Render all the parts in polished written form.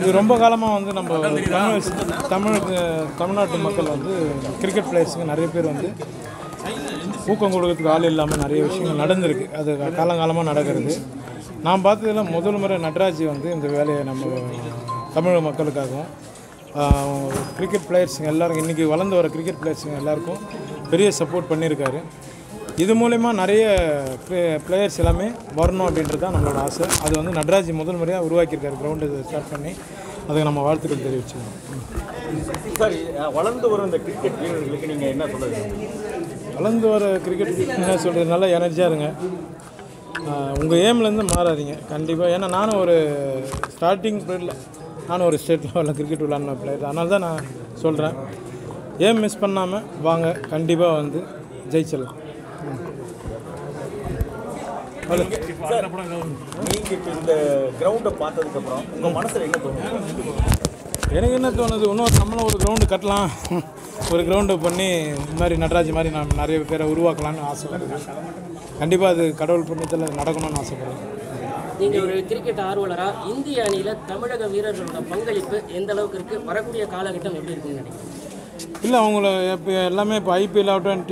இது ரொம்ப காலமாக வந்து நம்ம தமிழ்நாட்டு மக்கள் வந்து கிரிக்கெட் பிளேயர்ஸுக்கு நிறைய பேர் வந்து ஊக்கம் கொடுக்கறதுக்கு ஆள் இல்லாமல் நிறைய விஷயங்கள் நடந்திருக்கு. அது காலங்காலமாக நடக்கிறது. நான் பார்த்ததில் முதல் முறை நடராஜ் வந்து இந்த வேலையை நம்ம தமிழக மக்களுக்காகவும் கிரிக்கெட் பிளேயர்ஸுங்க எல்லாருக்கும் இன்றைக்கி வளர்ந்து வர கிரிக்கெட் பிளேயர்ஸுங்க எல்லாருக்கும் பெரிய சப்போர்ட் பண்ணியிருக்காரு. இது மூலமா நிறைய பிளேயர்ஸ் எல்லாமே வரணும் அப்படின்றது தான் நம்மளோட ஆசை. அது வந்து நடராஜ் முதல் முறையாக உருவாக்கியிருக்காரு கிரவுண்டு ஸ்டார்ட் பண்ணி, அதுக்கு நம்ம வாழ்த்துக்கள் தெரிவிச்சுக்கோம். சரி, வளர்ந்து வரும் இந்த கிரிக்கெட் வீரர்களுக்கு நீங்கள் என்ன சொல்லுங்கள்? வளர்ந்து வர கிரிக்கெட் என்ன சொல்கிறது, நல்லா எனர்ஜியாக இருங்க. உங்கள் ஏம்லேருந்து மாறாதீங்க கண்டிப்பாக. ஏன்னா நானும் ஒரு ஸ்டார்டிங் பீரியடில் நானும் ஒரு ஸ்டேட் லெவலில் கிரிக்கெட் விளாட்ன பிளேயர். அதனால தான் நான் சொல்கிறேன், ஏம் மிஸ் பண்ணாமல் வாங்க, கண்டிப்பாக வந்து ஜெயிச்சிடலாம். எனக்கு என்ன தோணுது, இன்னொரு நம்மளும் ஒரு கிரவுண்டு கட்டலாம், ஒரு கிரவுண்டு பண்ணி இந்த மாதிரி நடராஜ் மாதிரி நான் நிறைய பேரை உருவாக்கலாம்னு ஆசைப்படுறேன். கண்டிப்பாக அது கடவுள் புண்ணியத்தில் நடக்கணும்னு ஆசைப்படுறேன். நீங்கள் ஒரு கிரிக்கெட் ஆர்வலராக இந்திய அணியில் தமிழக வீரர்களோட பங்களிப்பு எந்த அளவுக்கு இருக்குது, வரக்கூடிய காலகட்டம் எப்படி இருக்குன்னு நினைக்கிறேன்? இல்லை, அவங்கள இப்போ எல்லாமே இப்போ ஐபிஎல் ஆகட்டும்,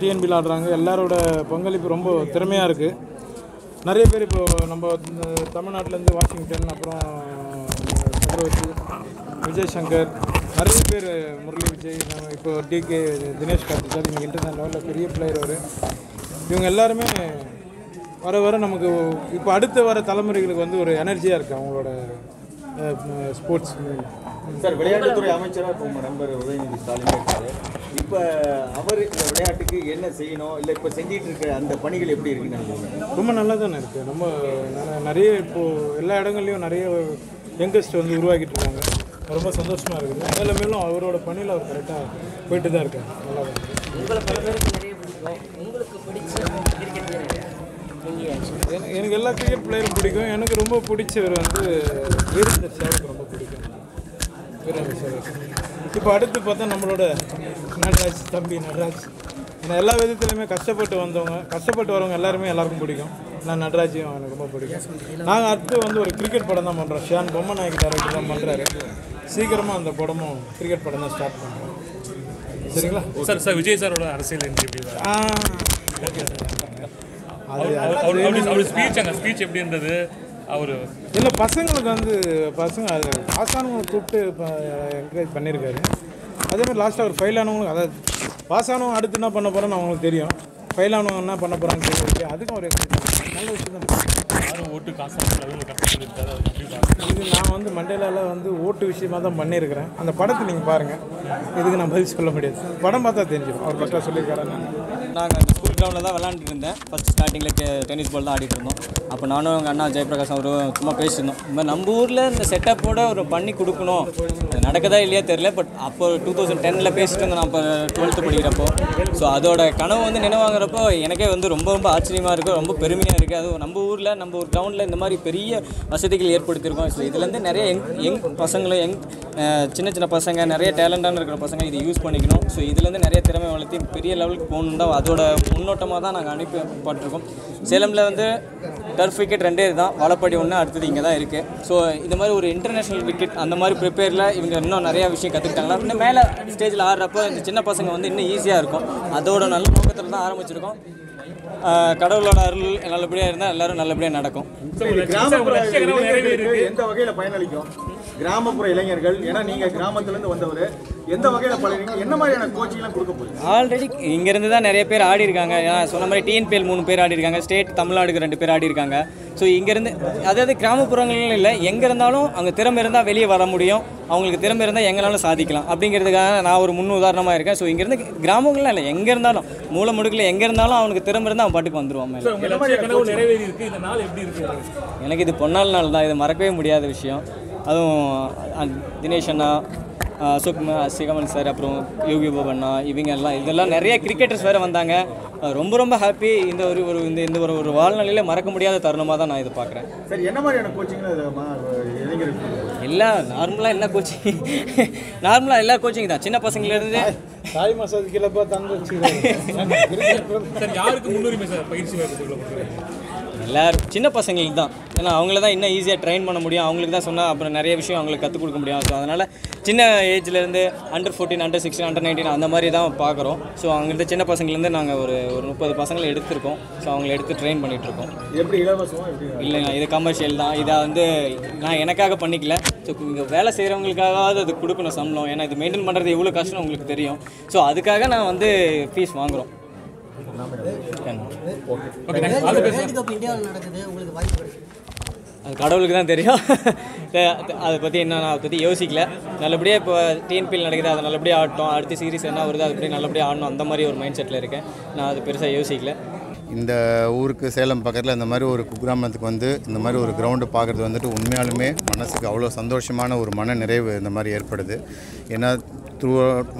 டிஎன்பிஎல் ஆடுறாங்க, எல்லாரோட பங்களிப்பு ரொம்ப திறமையாக இருக்குது. நிறைய பேர் இப்போது நம்ம தமிழ்நாட்டிலேருந்து வாஷிங்டன், அப்புறம் சக்கரவர்த்தி, விஜய்சங்கர், நிறைய பேர் முரளி விஜய், நம்ம இப்போது டிகே தினேஷ் கார்த்திக் சார், இவங்க இன்டர்நேஷனல் லெவலில் பெரிய பிளேயர் அவர். இவங்க எல்லாருமே வர வர நமக்கு இப்போ அடுத்த வர தலைமுறைகளுக்கு வந்து ஒரு எனர்ஜியாக இருக்குது அவங்களோட ஸ்போர்ட்ஸ். சார், விளையாட்டுத்துறை அமைச்சராக இப்போ உங்கள் நண்பர் உதயநிதி ஸ்டாலின் இருக்காரு. இப்போ அவர் இந்த விளையாட்டுக்கு என்ன செய்யணும், இல்லை இப்போ செஞ்சிகிட்டு இருக்கிற அந்த பணிகள் எப்படி இருக்குன்னு நினைக்கிறேன்? ரொம்ப நல்லா தானே இருக்குது. ரொம்ப நிறைய இப்போது எல்லா இடங்கள்லையும் நிறைய யங்கஸ்ட் வந்து உருவாக்கிட்டு இருக்காங்க. ரொம்ப சந்தோஷமாக இருக்குது. அதில் மேலும் அவரோட பணியில் அவர் கரெக்டாக போயிட்டு தான் இருக்காரு. நல்லா இருக்குது. எனக்கு எல்லா கிரிக்கெட் பிளேயரும் பிடிக்கும். எனக்கு ரொம்ப பிடிச்சவர் வந்து வீரேந்திர சேவாக் ரொம்ப பிடிக்கும். வீரேந்திர சேவாக் இப்போ அடுத்து பார்த்தா நம்மளோட நடராஜ், தம்பி நடராஜ். ஏன்னா எல்லா விதத்துலையுமே கஷ்டப்பட்டு வரவங்க எல்லாருமே எல்லாருக்கும் பிடிக்கும். நான் நடராஜையும் எனக்கு ரொம்ப பிடிக்கும். நாங்கள் அடுத்து வந்து ஒரு கிரிக்கெட் படம் தான் பண்ணுறோம். ஷியான் பொம்மநாயக்கு டைரக்டர் தான் பண்ணுறாரு. சீக்கிரமாக அந்த படமும் கிரிக்கெட் படம் தான் ஸ்டார்ட் பண்ணுறோம். சரிங்களா சார்? சார், விஜய் சாரோட அரசியல் ஸ்பீச் எப்படின்றது அவர் இல்லை, பசங்களுக்கு வந்து பசங்க அது பாசானவங்களை கூப்பிட்டு இப்போ என்கரேஜ் பண்ணியிருக்காரு. அதேமாதிரி லாஸ்ட்டாக ஒரு ஃபெயில் ஆனவங்களுக்கு, அதாவது பாசானவங்க அடுத்து என்ன பண்ண போகிறோன்னு அவங்களுக்கு தெரியும், ஃபெயில் ஆனவங்க என்ன பண்ண போகிறான்னு தெரியும். அதுக்கும் ஒரு நல்ல விஷயம் தான். ஓட்டு காசு இது நான் வந்து மண்டேலாவில் வந்து ஓட்டு விஷயமாக தான் பண்ணியிருக்கிறேன். அந்த படத்தை நீங்கள் பாருங்கள். இதுக்கு நான் பதில் சொல்ல முடியாது. படம் பார்த்தா தெரிஞ்சிடும் அவர் கரெக்டாக சொல்லியிருக்காரு. நாங்கள் அந்த ஸ்கூல் கிரவுண்டில் தான் விளாண்டுட்டு இருந்தேன். ஃபஸ்ட் ஸ்டார்டிங்கில் டென்னிஸ் பால் தான் ஆடிட்டு இருந்தோம். அப்போ நானும் எங்கள் அண்ணா ஜெயபிரகாஷ் அவரும் சும்மா பேசியிருந்தோம். இந்த மாதிரி நம்ம ஊரில் இந்த செட்டப்போட ஒரு பண்ணி கொடுக்கணும். அது நடக்கதா இல்லையா தெரில. பட் அப்போ 2010 பேசிட்டு இருந்தோம். நான் இப்போ 12th படிக்கிறப்போ ஸோ அதோட கனவு வந்து நினைவாங்கிறப்போ எனக்கே வந்து ரொம்ப ரொம்ப ஆச்சரியமாக இருக்குது. ரொம்ப பெருமையாக இருக்குது. அதுவும் நம்ம ஊரில் நம்ம ஒரு கிரவுண்டில் இந்த மாதிரி பெரிய வசதிகள் ஏற்படுத்தியிருக்கோம். ஸோ இதுலேருந்து நிறைய யங் பசங்களும் சின்ன பசங்க, நிறைய டேலண்டான இருக்கிற பசங்க இதை யூஸ் பண்ணிக்கணும். ஸோ இதுலேருந்து நிறைய திறமை வளர்த்தி பெரிய லெவலுக்கு போகணும் தான் அதோட முன்னோட்டமாக தான் நாங்கள் அனுப்பப்பட்டிருக்கோம். சேலமில் வந்து டர்ஃப் விக்கெட் ரெண்டே தான், வாழப்பாடி ஒன்று, அடுத்தது இங்கே தான் இருக்குது. ஸோ இந்த மாதிரி ஒரு இன்டர்நேஷ்னல் விக்கெட் அந்த மாதிரி ப்ரிப்பேரில் இவங்க இன்னும் நிறையா விஷயம் கற்றுக்கிட்டாங்களா. இன்னும் மேலே ஸ்டேஜில் ஆடுறப்போ இந்த சின்ன பசங்க வந்து இன்னும் ஈஸியாக இருக்கும். அதோட நல்ல நோக்கத்தில் தான் ஆரம்பிச்சிருக்கோம். கடவுளோட அருள் நல்லபடியாக இருந்தால் எல்லோரும் நல்லபடியாக நடக்கும். எந்த வகையில் பயனளிக்கும் கிராமப்புற இளைஞர்கள்? ஏன்னா நீங்கள் கிராமத்துலேருந்து வந்தவர், எந்த வகையில் பழகிறீங்க, என்ன மாதிரியான கோச்சிங்லாம் கொடுக்க போகிறீங்க? ஆல்ரெடி இங்கேருந்து தான் நிறைய பேர் ஆடி இருக்காங்க. நான் சொன்ன மாதிரி டிஎன்பிஎல் 3 பேர் ஆடி இருக்காங்க, ஸ்டேட் தமிழ்நாடுக்கு 2 பேர் ஆடி இருக்காங்க. ஸோ இங்கேருந்து, அதாவது கிராமப்புறங்களில் இல்லை, எங்கே இருந்தாலும் அவங்க திறமை இருந்தால் வெளியே வர முடியும், அவங்களுக்கு திறமை இருந்தால் எங்களாலும் சாதிக்கலாம் அப்படிங்கிறதுக்காக நான் ஒரு முன்னுதாரணமாக இருக்கேன். ஸோ இங்கேருந்து கிராமங்கள்லாம் இல்லை, எங்கே இருந்தாலும் மூல முடுக்கில் எங்கே இருந்தாலும் அவனுக்கு திறமை இருந்தால் அவன் பாட்டுக்கு வந்துடுவான். எனக்கு இது பொன்னாள் நாள் தான். இது மறக்கவே முடியாத விஷயம். அதுவும் தினேஷ் அண்ணா, அசோக் சிகமன் சார், அப்புறம் யோகி பாபண்ணா, இவங்க எல்லாம் இதெல்லாம் நிறைய கிரிக்கெட்டர்ஸ் வேறு வந்தாங்க. ரொம்ப ரொம்ப ஹாப்பி. இந்த ஒரு இந்த ஒரு வாழ்நிலையில் மறக்க முடியாத தருணமாக தான் நான் இதை பார்க்குறேன். சரி, என்ன மாதிரியான கோச்சிங்லாம்? எல்லா நார்மலாக எல்லா கோச்சிங் நார்மலாக எல்லா கோச்சிங் தான். சின்ன பசங்கள்லேருந்து தாய் மசாஜ் கிளப்பா தந்து யாருக்கு முன்னுரிமை சார் பயிற்சி? எல்லாரும் சின்ன பசங்களுக்கு தான். ஏன்னா அவங்கள தான் இன்னும் ஈஸியாக ட்ரெயின் பண்ண முடியும். அவங்களுக்கு தான் சொன்னால் அப்புறம் நிறைய விஷயம் அவங்களுக்கு கற்றுக் கொடுக்க முடியும். ஸோ அதனால் சின்ன ஏஜ்லேருந்து அண்டர் 14, அண்டர் 16, அண்டர் 19 அந்த மாதிரி தான் பார்க்குறோம். ஸோ அங்கிருந்து சின்ன பசங்கள்லேருந்து நாங்கள் ஒரு 30 பசங்களை எடுத்திருக்கோம். ஸோ அவங்கள எடுத்து ட்ரெயின் பண்ணிகிட்ருக்கோம். எப்படி இலவசமாக இல்லைண்ணா, இது கமர்ஷியல் தான். இதை வந்து நான் எனக்காக பண்ணிக்கல. ஸோ இங்கே வேலை செய்கிறவங்களுக்காகவாவது அது கொடுக்கணும் சம்பளம். ஏன்னா இது மெயின்டைன் பண்ணுறது எவ்வளோ கஷ்டம் உங்களுக்கு தெரியும். ஸோ அதுக்காக நான் வந்து ஃபீஸ் வாங்குகிறோம். அது கடவுளுக்கு தான் தெரியும். அதை பற்றி என்ன நான் அதை பற்றி யோசிக்கல. நல்லபடியாக இப்போ TNPL நடக்குது, அதை நல்லபடியாக ஆடணும். அடுத்த சீரீஸ் என்ன வருது, அது பற்றி நல்லபடியாக ஆடணும். அந்த மாதிரி ஒரு மைண்ட் செட்டில் இருக்கேன். நான் அது பெருசாக யோசிக்கல. இந்த ஊருக்கு சேலம் பக்கத்தில் இந்த மாதிரி ஒரு குக்கிராமத்துக்கு வந்து இந்த மாதிரி ஒரு கிரவுண்டு பார்க்குறது வந்துட்டு உண்மையாலுமே மனசுக்கு அவ்வளோ சந்தோஷமான ஒரு மன நிறைவு இந்த மாதிரி ஏற்படுது. ஏன்னா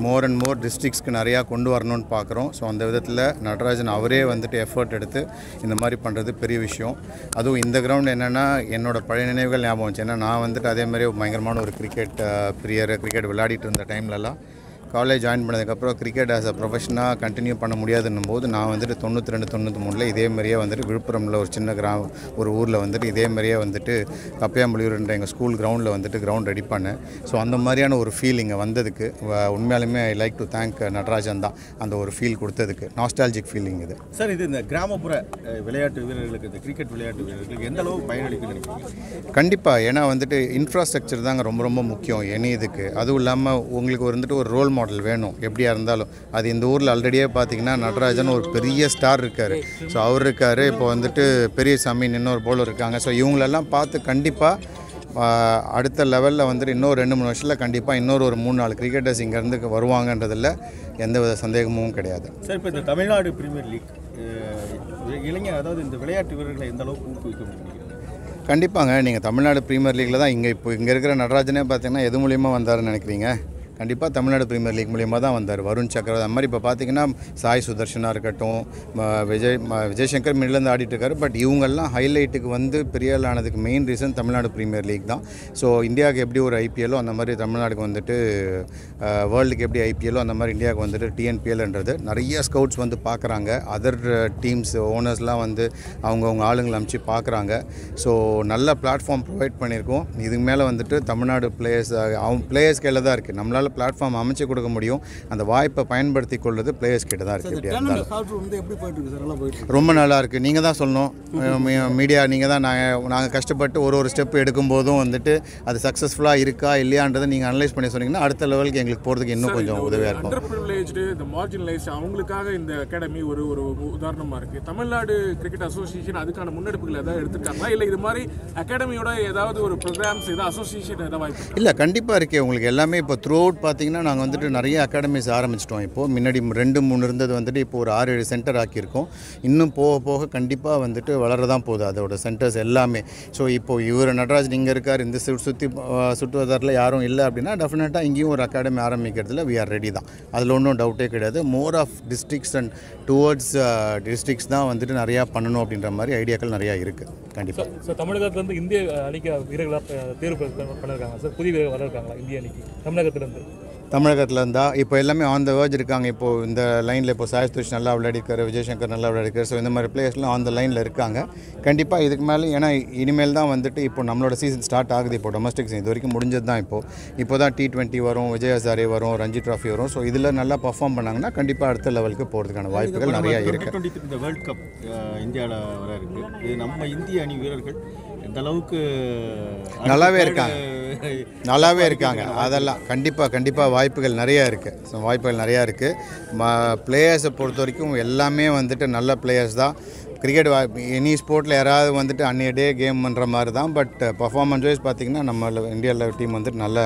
மோர் அண்ட் மோர் டிஸ்ட்ரிக்ஸ்க்கு நிறையா கொண்டு வரணும்னு பார்க்குறோம். ஸோ அந்த விதத்தில் நடராஜன் அவரே வந்துட்டு எஃபர்ட் எடுத்து இந்த மாதிரி பண்ணுறது பெரிய விஷயம். அதுவும் இந்த கிரவுண்ட் என்னென்னா என்னோடய பழைய நினைவுகள் ஞாபகம் வந்துச்சு. ஏன்னா நான் வந்துட்டு அதே மாதிரி பயங்கரமான ஒரு கிரிக்கெட் பிரியர், கிரிக்கெட் விளையாடிட்டு இருந்த டைம்லலாம் காலேஜ் ஜாயின் பண்ணதுக்கப்புறம் கிரிக்கெட் ஆஸ் அ ப்ரொஃபஷனாக கண்டினியூ பண்ண முடியாதுன்னும் போது நான் வந்துட்டு 92, 93 இதேமாதிரியே வந்துட்டு விழுப்புரமில் ஒரு சின்ன ஒரு ஊரில் வந்துட்டு இதேமாதிரியே வந்துட்டு கப்பையாம்புலியூர்ன்ற எங்கள் ஸ்கூல் கிரவுண்டில் வந்துட்டு கிரவுண்ட் ரெடி பண்ணேன். ஸோ அந்த மாதிரியான ஒரு ஃபீல் இங்கே வந்ததுக்கு உண்மையாலுமே I like to thank Natarajan தான் அந்த ஒரு ஃபீல் கொடுத்ததுக்கு. நாஸ்டாலஜிக் ஃபீலிங் இது. சார், இது இந்த கிராமப்புற விளையாட்டு வீரர்களுக்கு, இந்த கிரிக்கெட் விளையாட்டு வீரர்களுக்கு எந்த அளவு பயனளிக்குது? கண்டிப்பாக. ஏன்னா வந்துட்டு இன்ஃப்ராஸ்ட்ரக்சர் தாங்க ரொம்ப ரொம்ப முக்கியம் எனி இதுக்கு. அதுவும் இல்லாமல் உங்களுக்கு வந்துட்டு ஒரு ரோல் மாடல் வேணும் எப்படியா இருந்தாலும். அது இந்த ஊரில் ஆல்ரெடியே பார்த்தீங்கன்னா நடராஜன் ஒரு பெரிய ஸ்டார் இருக்கார். ஸோ அவர் இருக்கார், இப்போ வந்துட்டு பெரியசாமி இன்னொரு போலர் இருக்காங்க. ஸோ இவங்களெல்லாம் பார்த்து கண்டிப்பாக அடுத்த லெவலில் வந்துட்டு இன்னொரு 2-3 வருஷத்தில் கண்டிப்பாக இன்னொரு ஒரு 3-4 கிரிக்கெட்டர்ஸ் இங்கேருந்து வருவாங்கன்றதில் எந்தவித சந்தேகமும் கிடையாது. சார், இப்போ இந்த தமிழ்நாடு பிரீமியர் லீக் இளைஞர், அதாவது இந்த விளையாட்டு வீரர்களை எந்த அளவுக்கு ஊக்குவிக்க முடியும்? கண்டிப்பாங்க. நீங்கள் தமிழ்நாடு பிரீமியர் லீக்கில் தான் இங்கே இருக்கிற நடராஜனே பார்த்தீங்கன்னா எது மூலிமா வந்தாருன்னு நினைக்கிறீங்க? கண்டிப்பாக தமிழ்நாடு பிரீமியர் லீக் மூலியமாக தான் வந்தார். வருண் சக்கரவர்த்தி அந்த மாதிரி இப்போ பார்த்தீங்கன்னா சாய் சுதர்ஷனாக இருக்கட்டும், விஜய்சங்கர் மின்னிலேருந்து ஆடிட்டு இருக்காரு. பட் இவங்கெல்லாம் ஹைலைட்டுக்கு வந்து பெரிய ஆனதுக்கு main reason Tamil Nadu premier league தான். ஸோ இந்தியாவுக்கு எப்படி ஒரு IPLோ அந்த மாதிரி தமிழ்நாடுக்கு வந்துட்டு வேர்ல்டுக்கு எப்படி IPLோ அந்த மாதிரி இந்தியாவுக்கு வந்துட்டு TNPLன்றது நிறைய ஸ்கவுட்ஸ் வந்து பார்க்குறாங்க. அதர் டீம்ஸ் ஓனர்ஸ்லாம் வந்து அவங்கவுங்க ஆளுங்களை அனுப்பிச்சு பார்க்குறாங்க. ஸோ நல்ல பிளாட்ஃபார்ம் ப்ரொவைட் பண்ணியிருக்கோம். இதுக்கு மேலே வந்துட்டு தமிழ்நாடு பிளேயர்ஸ் அவங்க பிளேயர்ஸ் கையில் தான் இருக்குது. நம்மளால் பிளாட்ஃபார்ம் அமைச்சு கொடுக்க முடியும். அந்த வாய்ப்பை பயன்படுத்திக் கொள்வது பிளேயர்ஸ் கிட்ட தான் இருக்கு. ரொம்ப நல்லா இருக்கு. நீங்க தான் சொல்லணும் மீடியா, நீங்க தான். நாங்கள் கஷ்டப்பட்டு ஒரு ஸ்டெப் எடுக்கும் போதும் வந்துட்டு அது சக்சஸ்ஃபுல்லா இருக்கா இல்லையான்றதை நீங்க அனலைஸ் பண்ணி சொன்னீங்கன்னா அடுத்த லெவலுக்கு எங்களுக்கு போறதுக்கு இன்னும் கொஞ்சம் உதவியா இருக்கும். அவங்களுக்காக இந்த அகாடமி ஒரு ஒரு உதாரணமா இருக்கு. தமிழ்நாடு கிரிக்கெட் அசோசியேஷன் அதுக்கான முன்னெடுப்புகள் ஏதாவது எடுத்துட்டாங்களா, இல்லை இது மாதிரி அகாடமியோட ஏதாவது ஒரு ப்ரோக்ராம்ஸ் ஏதாவது அசோசியேஷன் ஏதாவது? இல்லை, கண்டிப்பா இருக்கு. உங்களுக்கு எல்லாமே இப்போ த்ரூ அவுட் பார்த்தீங்கன்னா நாங்கள் வந்துட்டு நிறைய அகாடமிஸ் ஆரம்பிச்சிட்டோம். இப்போது முன்னாடி 2-3 இருந்தது வந்துட்டு இப்போ ஒரு 6-7 சென்டர் ஆக்கியிருக்கோம். இன்னும் போக போக கண்டிப்பாக வந்துட்டு வளரதான் போகுது அதோட சென்டர்ஸ் எல்லாமே. ஸோ இப்போது இவர் நடராஜன் இங்கே இருக்கார், இந்த சுற்றுவட்டாரத்தில் யாரும் இல்லை அப்படின்னா டெஃபினட்டாக இங்கேயும் ஒரு அகாடமி ஆரம்பிக்கிறதுல வி ஆர் ரெடி தான். அதில் ஒன்றும் டவுட்டே கிடையாது. More of districts and towards districts தான் வந்துட்டு நிறையா பண்ணணும் அப்படின்ற மாதிரி ஐடியாக்கள் நிறையா இருக்குது. கண்டிப்பாக. ஸோ தமிழகத்தில் வந்து இந்திய அணிக்கு வீரர்களாக தேர்வு பண்ணியிருக்காங்க சார். புதிய வீரர்கள் வளர்க்காங்களா இந்திய அணிக்கு தமிழகத்தில்? தமிழகத்தில் இருந்தால் இப்போ எல்லாமே ஆன் த வேர்ஜ் இருக்காங்க. இப்போது இந்த லைனில் இப்போ சாய் சுதர்ஷ் நல்லா விளையாடிக்காரு, விஜய்சங்கர் நல்லா விளையாடிக்காரு. ஸோ இந்த மாதிரி பிளேயர்ஸ்லாம் ஆன் த லைனில் இருக்காங்க. கண்டிப்பாக இதுக்கு மேலே, ஏன்னா இனிமேல் தான் வந்துட்டு இப்போ நம்மளோட சீசன் ஸ்டார்ட் ஆகுது. இப்போ டொமஸ்டிக் சீசன் இது வரைக்கும் முடிஞ்சது தான். இப்போ தான் T20 வரும், விஜய் ஹசாரே வரும், ரஞ்சி ட்ராஃபி வரும். ஸோ இதில் நல்லா பர்ஃபார்ம் பண்ணாங்கன்னா கண்டிப்பாக அடுத்த லெவலுக்கு போகிறதுக்கான வாய்ப்புகள் நிறையா இருக்குது. இந்த வேர்ல்ட் கப் இந்தியாவில் வர இருக்குது. இது நம்ம இந்திய அணி வீரர்கள் எந்த அளவுக்கு நல்லாவே இருக்காங்க அதெல்லாம் கண்டிப்பாக வாய்ப்புகள் நிறையா இருக்குது. ஸோ வாய்ப்புகள் நிறையா இருக்குது. பிளேயர்ஸை பொறுத்த வரைக்கும் எல்லாமே வந்துட்டு நல்ல பிளேயர்ஸ் தான். கிரிக்கெட் எனி ஸ்போர்ட்டில் யாராவது வந்துட்டு அன்றைய டே கேம் பண்ணுற மாதிரி தான். பட் பர்ஃபார்மன்ஸ் வைஸ் பார்த்திங்கன்னா நம்ம இந்தியாவில் டீம் வந்துட்டு நல்ல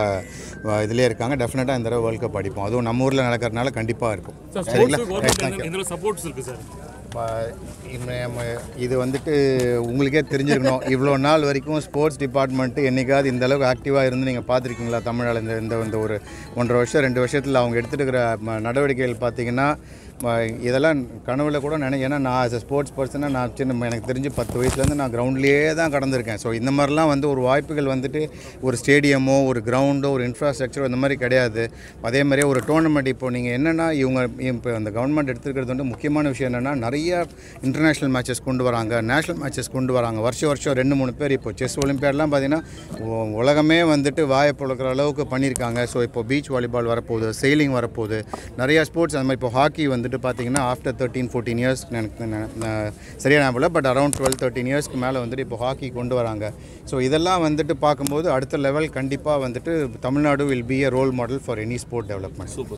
இதிலே இருக்காங்க. டெஃபினட்டாக இந்த தடவை வேர்ல்ட் கப் அடிப்போம். அதுவும் நம்ம ஊரில் நடக்கிறதுனால கண்டிப்பாக இருக்கும். சரிங்களா? இது வந்துட்டு உங்களுக்கே தெரிஞ்சிருக்கணும். இவ்வளோ நாள் வரைக்கும் ஸ்போர்ட்ஸ் டிபார்ட்மெண்ட்டு என்றைக்காவது இந்தளவுக்கு ஆக்டிவாக இருந்து நீங்கள் பார்த்துருக்கீங்களா? தமிழ்நாடு இந்த இந்த ஒரு 1.5 வருஷம் 2 வருஷத்தில் அவங்க எடுத்துகிட்டு இருக்கிற நடவடிக்கைகள் பார்த்திங்கன்னா இதெல்லாம் கனவுல கூட ஏன்னா நான் as a sports person நான் எனக்கு தெரிஞ்சு 10 வயசுல இருந்து நான் கிரவுண்ட்லயே தான் கடந்திருக்கேன். சோ இந்த மாதிரிலாம் வந்து ஒரு வாய்ப்புகள் வந்துட்டு ஒரு ஸ்டேடியமோ ஒரு கிரவுண்டோ ஒரு இன்ஃப்ராஸ்ட்ரக்சரோ இந்த மாதிரி கிடையாது. அதே மாதிரி ஒரு டோர்னமெண்ட் இப்போ நீங்க என்னன்னா இவங்க இப்போ அந்த கவர்மெண்ட் எடுத்துக்கிறது வந்து முக்கியமான விஷயம் என்னன்னா நிறைய இன்டர்நேஷனல் மேட்சஸ் கொண்டு வராங்க, நேஷனல் மேட்சஸ் கொண்டு வராங்க. வருஷம் 2-3 பேர் இப்போ செஸ் ஒலிம்பியாட்லாம் பார்த்தீங்கன்னா உலகமே வந்துட்டு வாயை பொழக்கிற அளவுக்கு பண்ணியிருக்காங்க. ஸோ இப்போ பீச் வாலிபால் வரப்போகுது, செயிலிங் வரப்போகுது, நிறையா ஸ்போர்ட்ஸ் அந்த மாதிரி. இப்போ ஹாக்கி வந்துட்டு பார்த்தீங்கன்னா ஆஃப்டர் 13-14 இயர்ஸ் சரியான ஞாபகம் இல்லை, பட் அரௌண்ட் 12-13 இயர்ஸ்க்கு மேலே வந்துட்டு இப்போ ஹாக்கி கொண்டு வராங்க. ஸோ இதெல்லாம் வந்துட்டு பார்க்கும்போது அடுத்த லெவல் கண்டிப்பாக வந்துட்டு Tamil Nadu will be a role model for any sport development.